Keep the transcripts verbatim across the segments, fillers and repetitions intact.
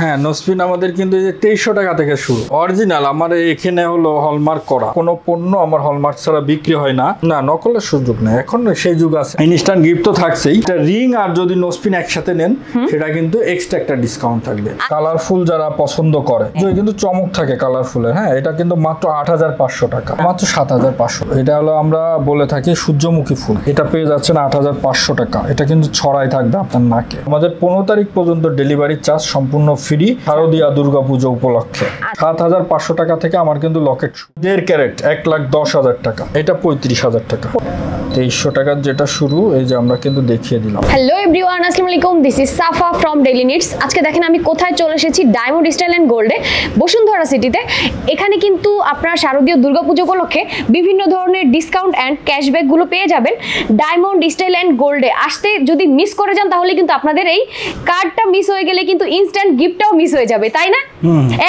হ্যাঁ নসপিন আমাদের কিন্তু এই যে তেইশশো টাকা থেকে শুরু। অরিজিনাল আমার এখানে হলো হলমার্ক করা, কোনো পণ্য আমার হলমার্ক ছাড়া বিক্রি হয় না, না নকলের সুযোগ নেই। এখন সেই যুগ আছে, ইনস্ট্যান্ট গিফট তো থাকছেই। এটা রিং আর যদি নসপিন একসাথে নেন সেটা কিন্তু এক্সট্রা একটা ডিসকাউন্ট থাকবে। কালারফুল যারা পছন্দ করে কিন্তু চমক থাকে কালারফুলের। হ্যাঁ এটা কিন্তু মাত্র আট হাজার পাঁচশো টাকা, মাত্র সাত হাজার পাঁচশো। এটা হলো আমরা বলে থাকি সূর্যমুখী ফুল, এটা পেয়ে যাচ্ছেন আট হাজার পাঁচশো টাকা। এটা কিন্তু ছড়াই থাকবে আপনার নাকে। আমাদের পনেরো তারিখ পর্যন্ত ডেলিভারি চার্জ সম্পূর্ণ ফ্রি, শারদীয়া দুর্গা পুজো উপলক্ষে। সাত হাজার পাঁচশো টাকা থেকে আমার কিন্তু লকেট দেড় ক্যারেট এক লাখ দশ হাজার টাকা, এটা পঁয়ত্রিশ হাজার টাকা। তেইশশো টাকার যেটা শুরু এই যে আমরা কিন্তু দেখিয়ে দিলাম। হ্যালো এভরিওয়ান, আসসালামু আলাইকুম, this is Safa from daily needs. আজকে দেখেন আমি কোথায় চলে এসেছি, ডায়মন্ড স্টাইল অ্যান্ড গোল্ডে, বসুন্ধরা সিটিতে। এখানে কিন্তু আপনারা শারদীয় দুর্গাপুজো উপলক্ষে বিভিন্ন ধরনের ডিসকাউন্ট অ্যান্ড ক্যাশব্যাকগুলো পেয়ে যাবেন ডায়মন্ড স্টাইল অ্যান্ড গোল্ডে। আসতে যদি মিস করে যান তাহলে কিন্তু আপনাদের এই কার্ডটা মিস হয়ে গেলে কিন্তু ইনস্ট্যান্ট গিফটটাও মিস হয়ে যাবে, তাই না?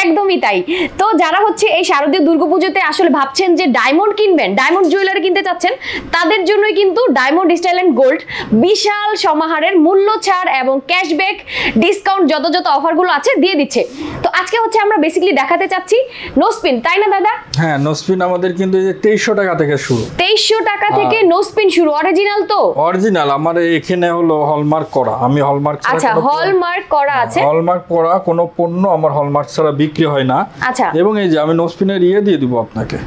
একদমই তাই। তো যারা হচ্ছে এই শারদীয় দুর্গাপুজোতে আসলে ভাবছেন যে ডায়মন্ড কিনবেন, ডায়মন্ড জুয়েলারি কিনতে চাচ্ছেন, তাদের জন্য কিন্তু ডায়মন্ড স্টাইল অ্যান্ড গোল্ড বিশাল সমাহারের মূল্য ছাড় এবং ক্যাশব্যাক ডিসকাউন্ট যত যত অফারগুলো আছে দিয়ে দিচ্ছে। তো আজকে হচ্ছে আমরা বেসিক্যালি দেখাতে চাচ্ছি নোস্পিন, তাই না দাদা? হ্যাঁ নোস্পিন আমাদের কিন্তু এই যে তেইশশো টাকা থেকে শুরু। তেইশশো টাকা থেকে নোস্পিন শুরু, অরিজিনাল তো? অরিজিনাল আমার এখানে হলো হলমার্ক করা, আমি হলমার্ক ছাড়া। আচ্ছা হলমার্ক করা আছে, হলমার্ক করা কোনো পণ্য আমার হলমার্ক ছাড়া বিক্রি হয় না। আচ্ছা, এবং এই যে আমি নোস্পিনের ইয়ে দিয়ে দিব আপনাকে,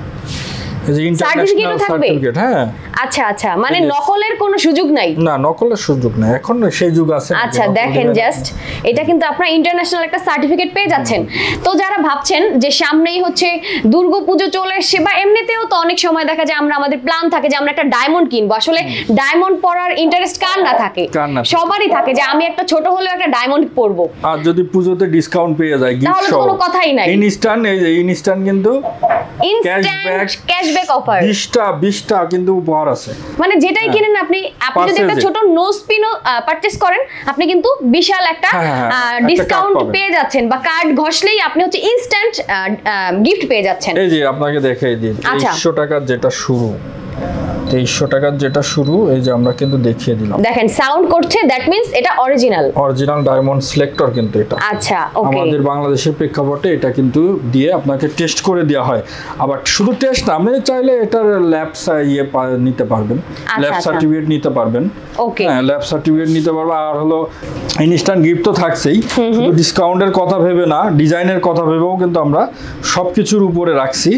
সার্টিফিকেটও থাকবে। হ্যাঁ আচ্ছা আচ্ছা, মানে নকলের কোনো সুযোগ নাই, না নকলের সুযোগ নাই, এখন সেই যুগ আছে। আচ্ছা দেখেন জাস্ট, এটা কিন্তু আপনারা ইন্টারন্যাশনাল একটা সার্টিফিকেট পেয়ে যাচ্ছেন। তো যারা ভাবছেন যে সামনেই হচ্ছে দুর্গাপূজা চলে আসছে, বা এমনিতেও তো অনেক সময় দেখা যায় আমরা আমাদের প্ল্যান থাকে যে আমরা একটা ডায়মন্ড কিনবো, আসলে ডায়মন্ড পরার ইন্টারেস্ট কার না থাকে, সবারই থাকে যে আমি একটা ছোট হলেও একটা ডায়মন্ড পরবো। আর যদি পূজোতে ডিসকাউন্ট পেয়ে যায় তাহলে কোনো কথাই নাই, ইনস্ট্যান্ট। এই যে ইনস্ট্যান্ট কিন্তু ইনস্ট্যান্ট ক্যাশব্যাক অফার বিশটা বিশটা কিন্তু উপহার আছে। মানে যেটাই কিনেন আপনি, আপনি যদি একটা ছোট নোজপিন পারচেজ করেন আপনি কিন্তু বিশাল একটা ডিসকাউন্ট পেয়ে যাচ্ছেন, বা কার্ড ঘষলেই আপনি হচ্ছে ইনস্ট্যান্ট গিফট পেয়ে যাচ্ছেন। এই যে আপনাকে দেখাই দিই একশো টাকা যেটা শুরু, তেইশশো টাকার যেটা শুরু এই যে আমরা কিন্তু দেখিয়ে দিলাম। দেখেন সাউন্ড করছে, দ্যাট মিন্স এটা অরিজিনাল, অরিজিনাল ডায়মন্ড সিলেক্টর কিন্তু এটা। আচ্ছা ওকে, আমাদের বাংলাদেশের প্রেক্ষাপটে এটা কিন্তু দিয়ে আপনাকে টেস্ট করে দেয়া হয়। আবার শুধু টেস্ট না, আপনি চাইলে এটার ল্যাব ইয়ে নিতে পারবেন, ল্যাব সার্টিফিকেট নিতে পারবেন। ওকে হ্যাঁ ল্যাব সার্টিফিকেট নিতে পারবেন। আর হলো ইনস্ট্যান্ট গিফট তো থাকছেই, শুধু ডিসকাউন্টের কথা ভেবে না, ডিজাইনের কথা ভেবেও কিন্তু আমরা সবকিছুর উপরে রাখছি।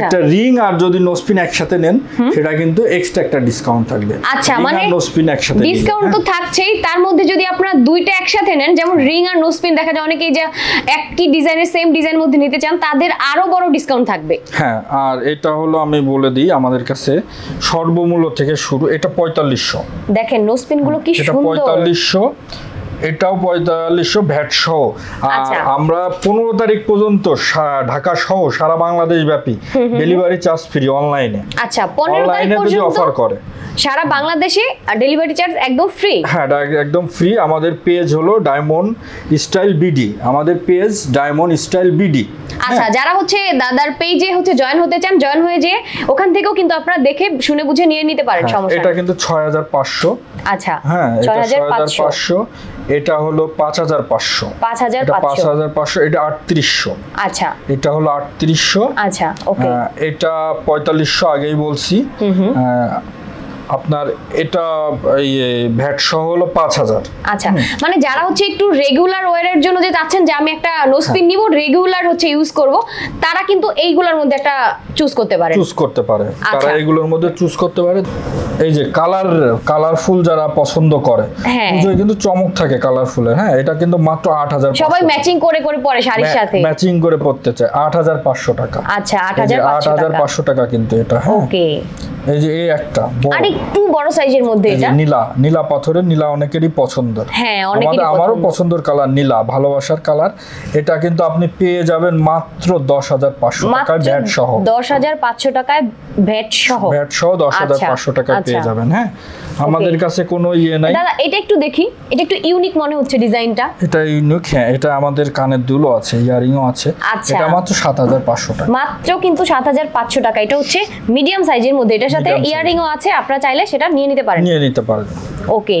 একটা রিং আর যদি নোজপিন একসাথে নেন সেটা কিন্তু এক্সট্রা একটা ডিসকাউন্ট থাকবে। আচ্ছা মানে নোজপিন একসাথে ডিসকাউন্ট তো থাকছেই, তার মধ্যে যদি আপনারা দুইটা একসাথে নেন, যেমন রিং আর নোজপিন দেখা যায় অনেকেই যে একই ডিজাইনের সেম ডিজাইন মধ্যে নিতে চান, তাদের আরো বড় ডিসকাউন্ট থাকবে। হ্যাঁ আর এটা হলো আমি বলে দিই আমাদের কাছে সর্বমূল্য থেকে শুরু, এটা পঁয়তাল্লিশশো। দেখেন নোজপিন গুলো কি সুন্দর, এটা পঁয়তাল্লিশশো, এটাও পঁয়তাল্লিশশো ভ্যাট সহ। আর আমরা পনেরো তারিখ পর্যন্ত ঢাকা সহ সারা বাংলাদেশ ব্যাপী ডেলিভারি চার্জ ফ্রি অনলাইনে। আচ্ছা পনেরো তারিখ পর্যন্ত অফার করে সারা বাংলাদেশে ডেলিভারি চার্জ একদম ফ্রি। হ্যাঁ একদম ফ্রি। আমাদের পেজ হলো ডায়মন্ড স্টাইল বিডি, আমাদের পেজ ডায়মন্ড স্টাইল বিডি। আচ্ছা যারা হচ্ছে দাদার পেজে হচ্ছে জয়েন হতে চান, জয়েন হয়ে যে ওখান থেকেও কিন্তু আপনারা দেখে শুনে বুঝে নিয়ে নিতে পারেন, সমস্যা। এটা কিন্তু ছয় হাজার পাঁচশো। আচ্ছা হ্যাঁ ছয় হাজার পাঁচশো, এটা হলো পাঁচ হাজার পাঁচশো, এটা পাঁচ হাজার পাঁচশো, এটা আটত্রিশশো। আচ্ছা এটা হলো আটত্রিশশো। আচ্ছা ওকে, এটা পঁয়তাল্লিশশো আগেই বলছি আপনার, এটা এই ভ্যাট সহ হলো পাঁচ হাজার। আচ্ছা মানে যারা হচ্ছে একটু রেগুলার ওয়্যারের জন্য যে চাচ্ছেন যে আমি একটা নোজপিন নিব রেগুলার হচ্ছে ইউজ করব, তারা কিন্তু এইগুলোর মধ্যে একটা চুজ করতে পারে, চুজ করতে পারে তারা এইগুলোর মধ্যে চুজ করতে পারে। এই যে কালার কালারফুল যারা পছন্দ করে কিন্তু চমক থাকে কালারফুলের। হ্যাঁ এটা কিন্তু মাত্র আট হাজার, সবাই ম্যাচিং করে করে পরে শাড়ির সাথে ম্যাচিং করে পড়তে চায়, আট হাজার পাঁচশো টাকা। আচ্ছা আট হাজার পাঁচশো টাকা কিন্তু এটা। ওকে এই যে এই একটা আর একটু বড় সাইজের মধ্যে এটা নীলা, নীলা পাথরের, নীলা অনেকেরই পছন্দ। হ্যাঁ অনেকেরই, আমারও পছন্দের কালার নীলা, ভালোবাসার কালার। এটা কিন্তু আপনি পেয়ে যাবেন মাত্র দশ হাজার পাঁচশো টাকা ভ্যাট সহ, দশ হাজার পাঁচশো টাকায় ভ্যাট সহ, ভ্যাট সহ দশ হাজার পাঁচশো টাকা পেয়ে যাবেন। হ্যাঁ আমাদের কাছে কোনো ইয়ে নাই দাদা। এটা একটু দেখি, এটা একটু ইউনিক মনে হচ্ছে ডিজাইনটা, এটা ইউনিক। হ্যাঁ এটা আমাদের কানের দুলও আছে, ইয়ারিংও আছে। আচ্ছা এটা মাত্র সাত হাজার পাঁচশো টাকা, মাত্র কিন্তু সাত হাজার পাঁচশো টাকা। এটা হচ্ছে মিডিয়াম সাইজের মধ্যে, এটার সাথে ইয়ারিংও আছে, আপনারা চাইলে সেটা নিয়ে নিতে পারেন, নিয়ে নিতে পারেন। ওকে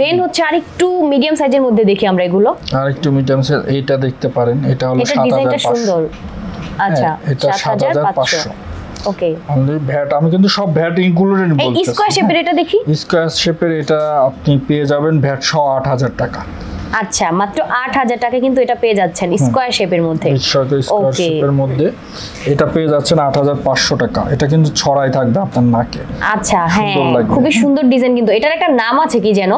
দেন হচ্ছে আরেকটু মিডিয়াম সাইজের মধ্যে দেখি আমরা এগুলো। আরেকটু মিডিয়াম সাইজ এটা দেখতে পারেন, এটা হলো সাত হাজার পাঁচশো। এটা ডিজাইনটা সুন্দর। আচ্ছা এটা সাত হাজার পাঁচশো। ওকে অনলি ভ্যাট, আমি কিন্তু সব ভ্যাট ইনক্লুডেড বলছি। এই স্কয়ার শেপের এটা দেখি, স্কয়ার শেপের এটা আপনি পেয়ে যাবেন ভ্যাট আট হাজার টাকা। আচ্ছা মাত্র আট হাজার টাকা কিন্তু এটা পেয়ে যাচ্ছেন স্কয়ার শেপের মধ্যে। স্কয়ার শেপের মধ্যে এটা পেয়ে যাচ্ছেন আট হাজার পাঁচশো টাকা। এটা কিন্তু ছড়াই থাকবে আপনার নাকে। আচ্ছা হ্যাঁ, খুবই সুন্দর ডিজাইন, কিন্তু এটার একটা নাম আছে কি যেন?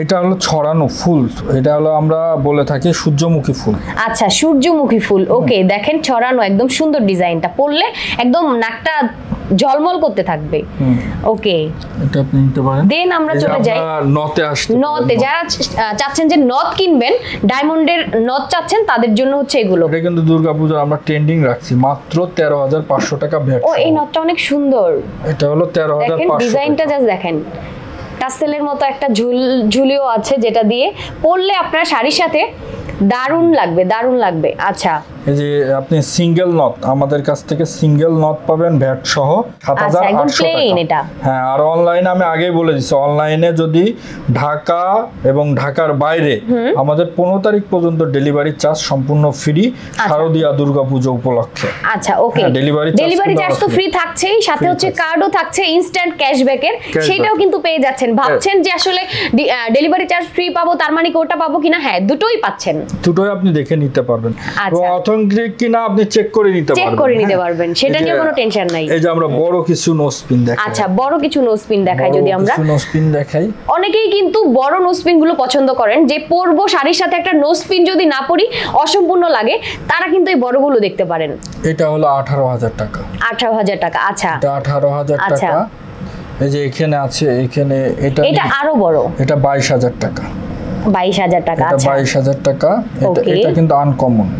এটা হলো ছড়ানো ফুল, এটা হলো আমরা বলে থাকি সূর্যমুখী ফুল। আচ্ছা সূর্যমুখী ফুল, ওকে। দেখেন ছড়ানো একদম সুন্দর ডিজাইনটা, পরলে একদম নাকটা ঝলমল করতে থাকবে। ওকে এটা আপনি নিতে পারেন। দেন আমরা চলে যাই নতে আসতে। নতে যারা চাচ্ছেন যে নথ কিনবেন, ডায়মন্ডের নথ চাচ্ছেন তাদের জন্য হচ্ছে এগুলো। এটা কিন্তু দুর্গাপূজার আমরা ট্রেন্ডিং রাখছি মাত্র তেরো হাজার পাঁচশো টাকা ভ্যাট। ও এই নথটা অনেক সুন্দর, এটা হলো তেরো হাজার পাঁচশো। ডিজাইনটা জাস্ট দেখেন, টাসেলের মতো একটা ঝুল ঝুলিও আছে, যেটা দিয়ে পরলে আপনার শাড়ির সাথে দারুণ লাগবে, দারুণ লাগবে। আচ্ছা এই যে আপনি সিঙ্গেল নট আমাদের কাছ থেকে সিঙ্গেল নট পাবেন ভ্যাট সহ সাত হাজার আটশো টাকা। হ্যাঁ আর অনলাইনে আমি আগেই বলে দিছি, অনলাইনে যদি ঢাকা এবং ঢাকার বাইরে আমাদের পনেরো তারিখ পর্যন্ত ডেলিভারি চার্জ সম্পূর্ণ ফ্রি, শারদীয়া দুর্গাপূজা উপলক্ষে। আচ্ছা ওকে, ডেলিভারি ডেলিভারি চার্জ তো ফ্রি থাকছেই, সাথে হচ্ছে কার্ডও থাকছে ইনস্ট্যান্ট ক্যাশব্যাকের, সেটাও কিন্তু পেয়ে যাচ্ছেন। ভাবছেন যে আসলে ডেলিভারি চার্জ ফ্রি পাবো তার মানে কি ওটা পাবো কিনা, হ্যাঁ দুটোই পাচ্ছেন, দুটোই আপনি দেখে নিতে পারবেন। আচ্ছা কিনা আপনি চেক করে নিতে পারবেন, চেক করে নিতে পারবেন, সেটা নিয়ে কোনো টেনশন নাই। এই যে আমরা বড় কিছু নোস্পিন দেখাই। আচ্ছা বড় কিছু নোস্পিন দেখাই, যদি আমরা নোস্পিন দেখাই, অনেকেই কিন্তু বড় নোস্পিন গুলো পছন্দ করেন, যে পরব শাড়ির সাথে একটা নোস্পিন যদি না পরি অসম্পূর্ণ লাগে, তারা কিন্তু এই বড় গুলো দেখতে পারেন। এটা হলো আঠারো হাজার টাকা, আঠারো হাজার টাকা। আচ্ছা এটা আঠারো হাজার টাকা। এই যে এখানে আছে, এখানে এটা এটা আরো বড়, এটা বাইশ হাজার টাকা, বাইশ হাজার টাকা। আচ্ছা এটা বাইশ হাজার টাকা, এটা এটা কিন্তু আনকমন।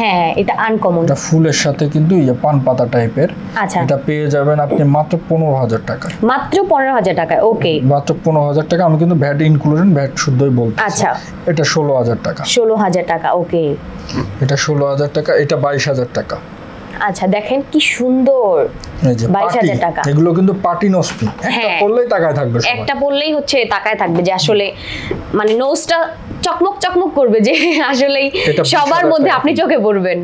হ্যাঁ এটা আনকমন, এটা ফুলের সাথে কিন্তু এই পান পাতা টাইপের। আচ্ছা এটা পেয়ে যাবেন আপনি মাত্র পনেরো হাজার টাকা, মাত্র পনেরো হাজার টাকা। ওকে মাত্র পনেরো হাজার টাকা, আমি কিন্তু ভ্যাট ইনক্লুডেড ভ্যাট শুদ্ধই বলছি। আচ্ছা এটা ষোলো হাজার টাকা, ষোলো হাজার টাকা। ওকে এটা ষোলো হাজার টাকা, এটা বাইশ হাজার টাকা। আচ্ছা দেখেন কি সুন্দর, বাইশ হাজার টাকা। এগুলো কিন্তু পার্টি নোস্পি, একটা পরলেই তাকায় থাকবে, একটা পরলেই হচ্ছে তাকায় থাকবে যে আসলে মানে নোজটা চকমক চকমক করবে, যে আসলেই সবার মধ্যে আপনি চোখে পড়বেন।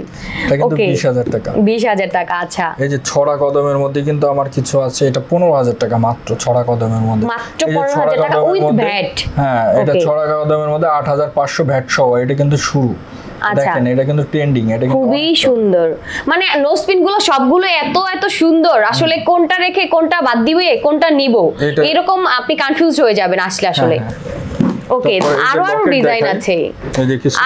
ওকে বিশ হাজার টাকা, বিশ হাজার টাকা। আচ্ছা এই যে ছড়া কদমের মধ্যে কিন্তু আমার কিছু আছে, এটা পনেরো হাজার টাকা মাত্র ছড়া কদমের মধ্যে, মাত্র পনেরো হাজার টাকা উইথ ভ্যাট। হ্যাঁ এটা ছড়া কদমের মধ্যে আট হাজার পাঁচশো ভ্যাট সহ, এটা কিন্তু শুরু। আচ্ছা এটা কিন্তু ট্রেন্ডিং, এটা কিন্তু খুবই সুন্দর, মানে নোস্পিন গুলো সবগুলো এত এত সুন্দর, আসলে কোনটা রেখে কোনটা বাদ দিবে কোনটা নিব এরকম আপনি কনফিউজ হয়ে যাবেন আসলে আসলে। ওকে আরো আরো ডিজাইন আছে,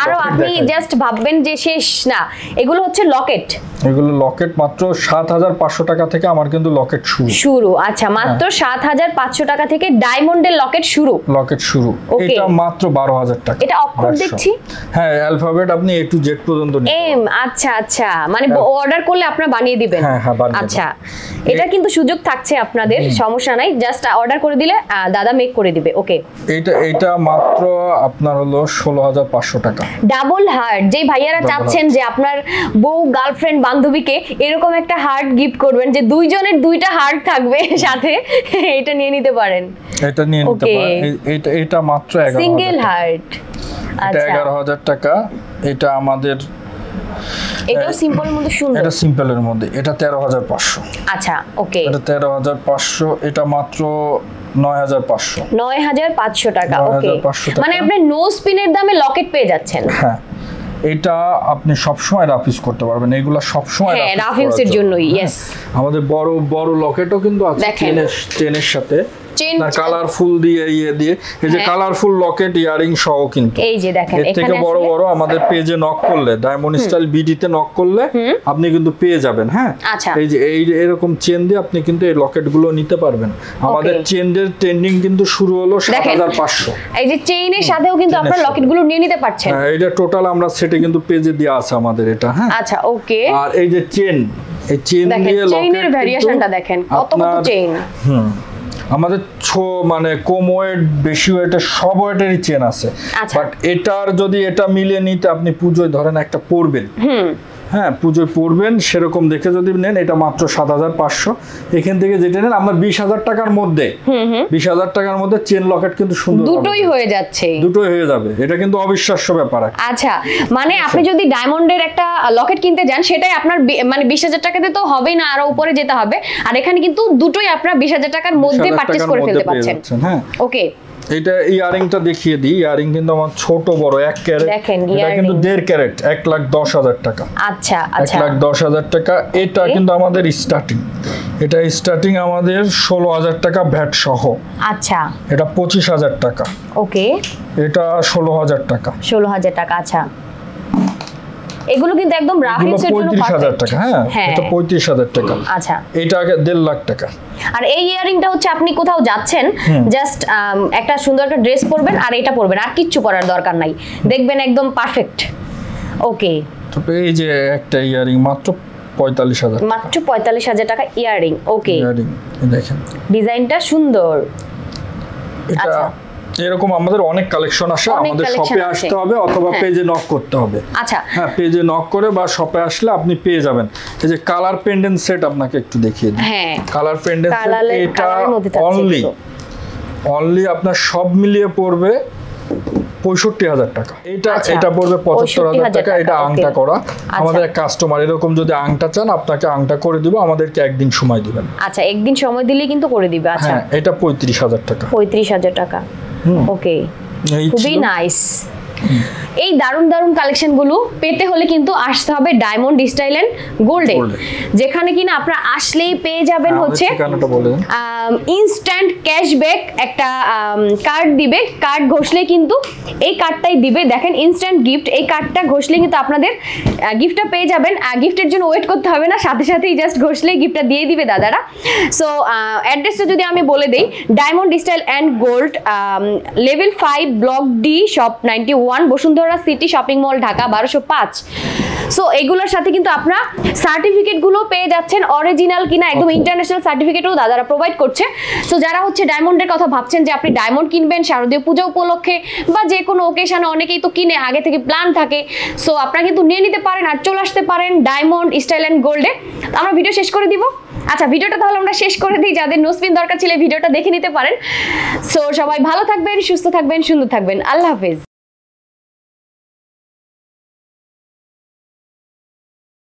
আরো আপনি জাস্ট ভাববেন যে শেষ না। এগুলো হচ্ছে লকেট, এগুলো লকেট মাত্র সাত হাজার পাঁচশো টাকা থেকে আমার কিন্তু লকেট শুরু শুরু। আচ্ছা মাত্র সাত হাজার পাঁচশো টাকা থেকে ডায়মন্ডের লকেট শুরু, লকেট শুরু। এটা মাত্র বারো হাজার টাকা, এটা অক্ষর দেখছি। হ্যাঁ অ্যালফাবেট আপনি এ টু জেড পর্যন্ত এম। আচ্ছা আচ্ছা মানে অর্ডার করলে আপনারা বানিয়ে দিবেন। হ্যাঁ হ্যাঁ বানিয়ে। আচ্ছা এটা কিন্তু সুযোগ থাকছে আপনাদের, সমস্যা নাই, জাস্ট অর্ডার করে দিলে দাদা মেক করে দিবে। ওকে এটা এটা মাত্র আপনার হলো ষোলো হাজার পাঁচশো টাকা। ডাবল হার্ট, যে ভাইয়ারা চাচ্ছেন যে আপনার বউ গার্লফ্রেন্ড বান্ধবীকে এরকম একটা হার্ট গিফট করবেন যে দুইজনের দুইটা হার্ট থাকবে সাথে, এটা নিয়ে নিতে পারেন, এটা নিয়ে নিতে পারেন। এটা এটা মাত্র এগারো হাজার সিঙ্গেল হার্ট। আচ্ছা এগারো হাজার টাকা, এটা আমাদের এটা সিম্পলের মধ্যে সুন্দর, এটা সিম্পলের মধ্যে, এটা তেরো হাজার পাঁচশো। আচ্ছা ওকে এটা তেরো হাজার পাঁচশো, এটা মাত্র নয় হাজার পাঁচশো, নয় হাজার পাঁচশো টাকা। ওকে মানে আপনি নো স্পিনের দামে লকেট পেয়ে যাচ্ছেন। হ্যাঁ এটা আপনি সব সময় রাফিউজ করতে পারবেন, এগুলা সব সময় রাফিউজের জন্যই। यस আমাদের বড় বড় লকেটও কিন্তু আছে চেনের সাথে, তার কালারফুল দিয়ে ইয়ে দিয়ে, এই যে কালারফুল লকেট ইয়ারিং সহ কিন্তু। এই যে দেখেন এখানে বড় বড় আমাদের পেজে নক করলে, ডায়মন্ড স্টাইল বিডি তে নক করলে আপনি কিন্তু পেয়ে যাবেন। হ্যাঁ এই যে এই এরকম চেন দিয়ে আপনি কিন্তু এই লকেট গুলো নিতে পারবেন। আমাদের চেনের ট্রেন্ডিং কিন্তু শুরু হলো সাত হাজার পাঁচশো, এই যে চেইনের সাথেও কিন্তু আপনারা লকেট গুলো নিয়ে নিতে পারছেন। এটা টোটাল আমরা সেটে কিন্তু পেজে দেয়া আছে আমাদের এটা। হ্যাঁ আচ্ছা ওকে আর এই যে চেন, এই চেন দিয়ে লকেট, চেইনের ভেরিয়েশনটা দেখেন কত কত চেইন। হুম আমাদের ছো মানে কম ওয়েট বেশি ওয়েটের সব ওয়েটেরই চেন আছে, বাট এটার যদি এটা মিলিয়ে নিতে আপনি পুজোয় ধরেন একটা পরবেন, হ্যাঁ পূজোয় পড়বেন সেরকম দেখে যদি নেন এটা মাত্র সাত হাজার পাঁচশো। এখান থেকে যেটা নেন আমরা বিশ হাজার টাকার মধ্যে বিশ হাজার টাকার মধ্যে চেন লকেট কিন্তু সুন্দর দুটোই হয়ে যাচ্ছে, দুটোই হয়ে যাবে, এটা কিন্তু অবিশ্বাস্য ব্যাপার। আচ্ছা মানে আপনি যদি ডায়মন্ডের একটা লকেট কিনতে যান সেটাই আপনার মানে বিশ হাজার টাকাতে তো হবেই না, আরো উপরে যেতে হবে। আর এখানে কিন্তু দুটোই আপনারা বিশ হাজার টাকার মধ্যে পারচেজ করে ফেলতে পারছেন। হ্যাঁ ওকে, এটা ইয়ারিংটা দেখিয়ে দিই। ইয়ারিং কিন্তু আমার ছোট বড় এক ক্যারেট, এটা কিন্তু দেড় ক্যারেট এক লাখ দশ হাজার টাকা। আচ্ছা আচ্ছা এক লাখ দশ হাজার টাকা এটা কিন্তু আমাদের স্টার্টিং, এটা স্টার্টিং আমাদের ষোলো হাজার টাকা ভ্যাট সহ। আচ্ছা এটা পঁচিশ হাজার টাকা। ওকে এটা ষোলো হাজার টাকা, ষোলো হাজার টাকা। আচ্ছা এগুলো কিন্তু একদম রাফ ইউজের জন্য পঁয়ত্রিশ হাজার টাকা। হ্যাঁ এটা পঁয়ত্রিশ হাজার টাকা। আচ্ছা এটা দেড় লাখ টাকা। আর এই ইয়ারিংটা হচ্ছে আপনি কোথাও যাচ্ছেন জাস্ট একটা সুন্দর একটা ড্রেস পরবেন আর এটা পরবেন, আর কিচ্ছু পরার দরকার নাই, দেখবেন একদম পারফেক্ট। ওকে তবে এই যে একটা ইয়ারিং মাত্র পঁয়তাল্লিশ হাজার, মাত্র পঁয়তাল্লিশ হাজার টাকা ইয়ারিং। ওকে ইয়ারিং দেখেন ডিজাইনটা সুন্দর। আচ্ছা এরকম আমাদের অনেক কালেকশন আসে, আমাদের শপে আসতে হবে অথবা পেজে নক করতে হবে। আচ্ছা হ্যাঁ পেজে নক করে বা শপে আসলে আপনি পেয়ে যাবেন। এই যে কালার পেন্ডেন্ট সেট আপনাকে একটু দেখিয়ে দিই। হ্যাঁ কালার পেন্ডেন্ট সেট এটা অনলি অনলি আপনার সব মিলিয়ে পড়বে পঁয়ষট্টি হাজার টাকা। এটা এটা পড়বে পঁচাত্তর হাজার টাকা। এটা আংটা করা, আমাদের কাস্টমার এরকম যদি আংটা চান আপনাকে আংটা করে দিব, আমাদেরকে একদিন সময় দিবেন। আচ্ছা একদিন সময় দিলেই কিন্তু করে দিবে। আচ্ছা এটা পঁয়ত্রিশ হাজার টাকা, পঁয়ত্রিশ হাজার টাকা। ওকে খুবই নাইস। এই দারুণ দারুণ কালেকশনগুলো পেতে হলে কিন্তু আসতে হবে ডায়মন্ড স্টাইল এন্ড গোল্ডে, যেখানে কিনা আপনারা আসলেই পেয়ে যাবেন হচ্ছে ইনস্ট্যান্ট ক্যাশব্যাক একটা কার্ড দিবে। কার্ড ঘষলে কিন্তু এই কার্ডটাই দিবে, দেখেন ইনস্ট্যান্ট গিফট। এই কার্ডটা ঘষলে কিন্তু আপনাদের গিফটটা পেয়ে যাবেন, গিফটের জন্য ওয়েট করতে হবে না, সাথে সাথেই জাস্ট ঘষলেই গিফটটা দিয়ে দিবে দাদারা। সো অ্যাড্রেসটা যদি আমি বলে দিই, diamond style and gold level five block D shop ninety one Bashundhara city shopping mall Dhaka বারোশো পাঁচ। সো এগুলোর সাথে কিন্তু আপনারা সার্টিফিকেটগুলো পেয়ে যাচ্ছেন অরিজিনাল কিনা, একদম ইন্টারন্যাশনাল সার্টিফিকেটও দাদারা প্রোভাইড করছে। সো যারা হচ্ছে ডায়মন্ডের কথা ভাবছেন যে আপনি ডায়মন্ড কিনবেন শারদীয় পূজা উপলক্ষে বা যে কোনো ওকেশানে, অনেকেই তো কিনে আগে থেকে প্ল্যান থাকে, সো আপনারা কিন্তু নিয়ে নিতে পারেন আর চলে আসতে পারেন ডায়মন্ড স্টাইল অ্যান্ড গোল্ডে। আমরা ভিডিও শেষ করে দিব। আচ্ছা ভিডিওটা তাহলে আমরা শেষ করে দিই, যাদের নোস্পিন দরকার ছিল ভিডিওটা দেখে নিতে পারেন। সো সবাই ভালো থাকবেন, সুস্থ থাকবেন, সুন্দর থাকবেন। আল্লাহ হাফেজ।